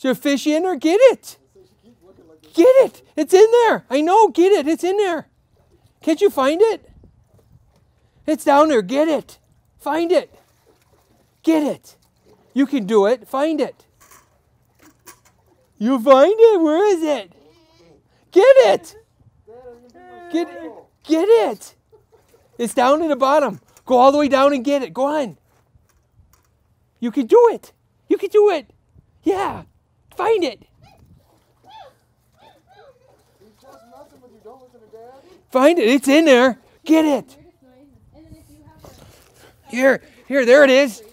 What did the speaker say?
So fish in or get it. Get it. It's in there. I know. Get it. It's in there. Can't you find it? It's down there. Get it. Find it. Get it. You can do it. Find it. You find it? Where is it? Get it. Get it. It's down at the bottom. Go all the way down and get it. Go on. You can do it. You can do it. Yeah. Find it. Find it. It's in there. Get it. Here. There it is.